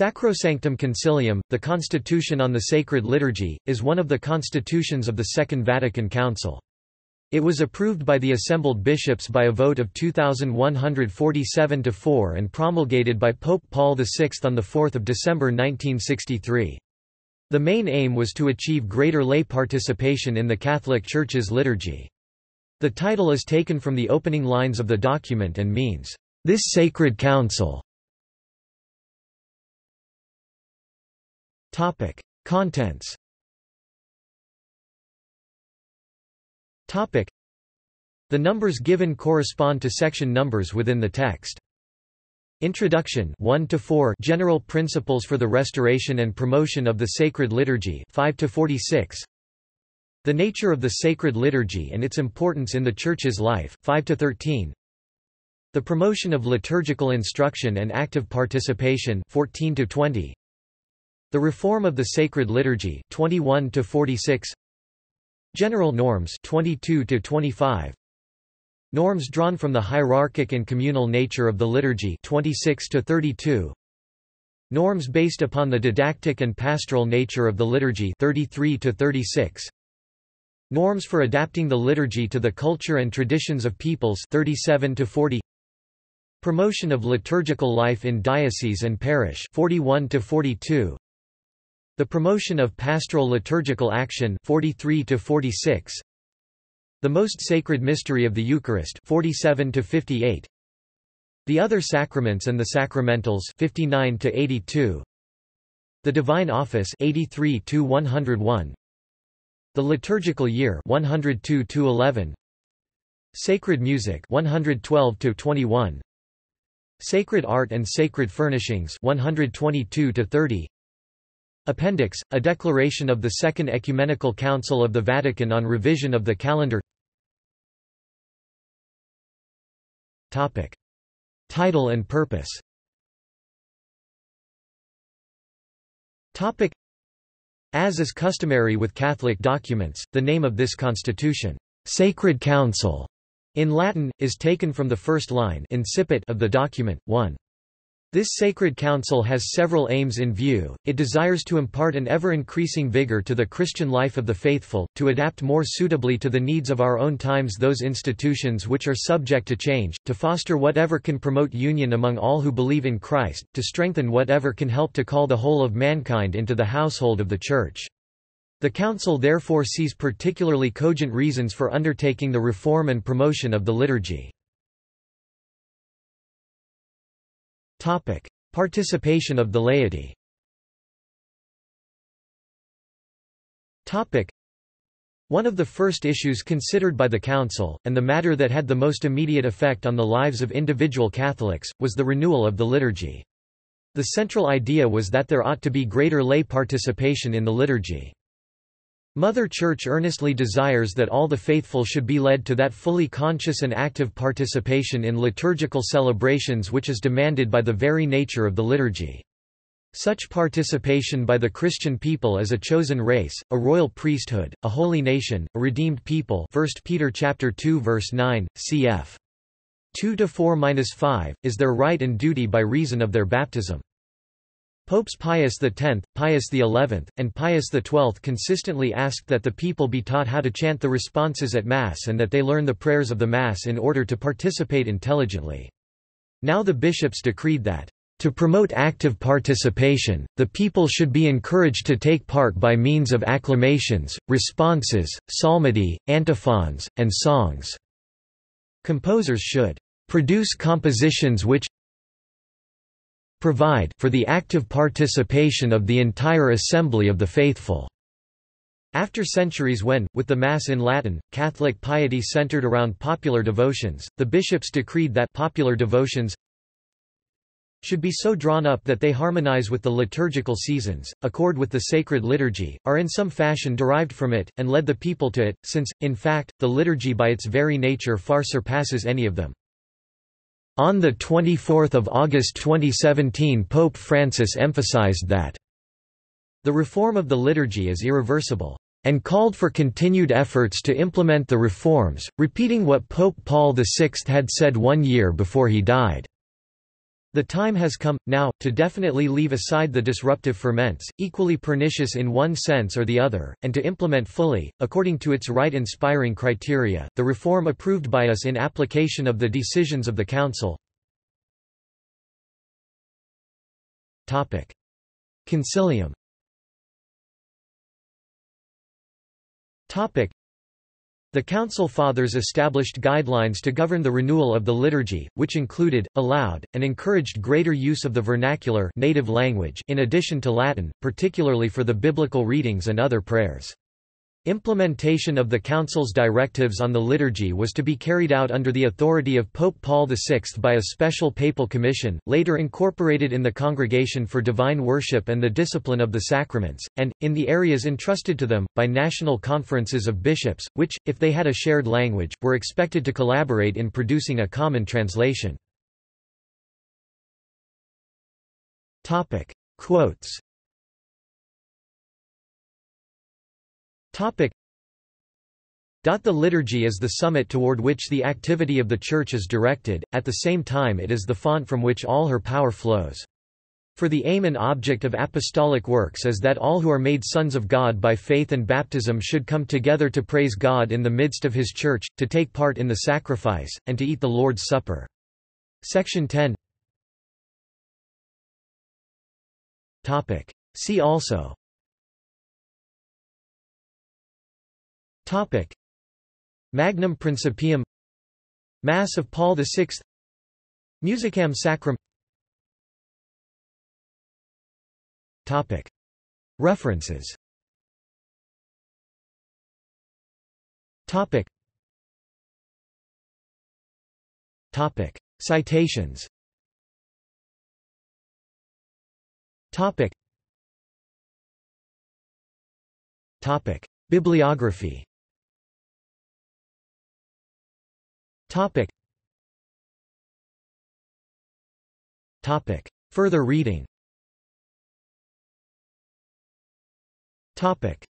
Sacrosanctum Concilium, the Constitution on the Sacred Liturgy, is one of the constitutions of the Second Vatican Council. It was approved by the assembled bishops by a vote of 2,147 to 4 and promulgated by Pope Paul VI on 4 December 1963. The main aim was to achieve greater lay participation in the Catholic Church's liturgy. The title is taken from the opening lines of the document and means, "This Sacred Council". Topic: Contents. Topic: The numbers given correspond to section numbers within the text. Introduction 1 to 4 General Principles for the Restoration and Promotion of the Sacred Liturgy 5 to 46. The Nature of the Sacred Liturgy and its Importance in the Church's Life 5 to 13. The Promotion of Liturgical Instruction and Active Participation 14 to 20. The Reform of the Sacred Liturgy 21 to 46. General Norms 22 to 25. Norms drawn from the hierarchic and communal nature of the liturgy 26 to 32. Norms based upon the didactic and pastoral nature of the liturgy 33 to 36. Norms for adapting the liturgy to the culture and traditions of peoples 37 to 40. Promotion of liturgical life in diocese and parish 41 to 42. The promotion of pastoral liturgical action 43 to 46. The most sacred mystery of the Eucharist 47 to 58. The other sacraments and the sacramentals 59 to 82. The divine office 83 to 101. The liturgical year 102 to 11. Sacred music 112 to 21. Sacred art and sacred furnishings 122 to 30. Appendix, a declaration of the Second Ecumenical Council of the Vatican on revision of the calendar. Topic. Title and purpose. Topic. As is customary with Catholic documents, the name of this constitution, Sacred Council, in Latin, is taken from the first line incipit of the document, 1. This sacred council has several aims in view. It desires to impart an ever-increasing vigor to the Christian life of the faithful, to adapt more suitably to the needs of our own times those institutions which are subject to change, to foster whatever can promote union among all who believe in Christ, to strengthen whatever can help to call the whole of mankind into the household of the Church. The council therefore sees particularly cogent reasons for undertaking the reform and promotion of the liturgy. Topic: Participation of the laity. Topic: One of the first issues considered by the council, and the matter that had the most immediate effect on the lives of individual Catholics, was the renewal of the liturgy. The central idea was that there ought to be greater lay participation in the liturgy. Mother Church earnestly desires that all the faithful should be led to that fully conscious and active participation in liturgical celebrations which is demanded by the very nature of the liturgy. Such participation by the Christian people as a chosen race, a royal priesthood, a holy nation, a redeemed people 1 Peter chapter 2 verse 9, cf. 2-4-5, is their right and duty by reason of their baptism. Popes Pius X, Pius XI, and Pius XII consistently asked that the people be taught how to chant the responses at Mass and that they learn the prayers of the Mass in order to participate intelligently. Now the bishops decreed that, "To promote active participation, the people should be encouraged to take part by means of acclamations, responses, psalmody, antiphons, and songs. Composers should produce compositions which provide for the active participation of the entire assembly of the faithful." After centuries when, with the Mass in Latin, Catholic piety centered around popular devotions, the bishops decreed that popular devotions should be so drawn up that they harmonize with the liturgical seasons, accord with the sacred liturgy, are in some fashion derived from it, and led the people to it, since, in fact, the liturgy by its very nature far surpasses any of them. On 24 August 2017 Pope Francis emphasized that the reform of the liturgy is irreversible, and called for continued efforts to implement the reforms, repeating what Pope Paul VI had said 1 year before he died. The time has come, now, to definitely leave aside the disruptive ferments, equally pernicious in one sense or the other, and to implement fully, according to its right-inspiring criteria, the reform approved by us in application of the decisions of the Council. Topic. Concilium. Topic. The Council Fathers established guidelines to govern the renewal of the liturgy, which included, allowed, and encouraged greater use of the vernacular native language in addition to Latin, particularly for the biblical readings and other prayers. Implementation of the Council's directives on the liturgy was to be carried out under the authority of Pope Paul VI by a special papal commission, later incorporated in the Congregation for Divine Worship and the Discipline of the Sacraments, and, in the areas entrusted to them, by national conferences of bishops, which, if they had a shared language, were expected to collaborate in producing a common translation. Topic. Quotes. Topic. The liturgy is the summit toward which the activity of the Church is directed, at the same time it is the font from which all her power flows. For the aim and object of apostolic works is that all who are made sons of God by faith and baptism should come together to praise God in the midst of His Church, to take part in the sacrifice, and to eat the Lord's Supper. Section 10. Topic. See also. Topic. Magnum Principium, Mass of Paul the Sixth, Musicam Sacrum. Topic. References. Topic. Topic. Citations. Topic. Topic. Bibliography. Topic. Topic. Further reading. Topic.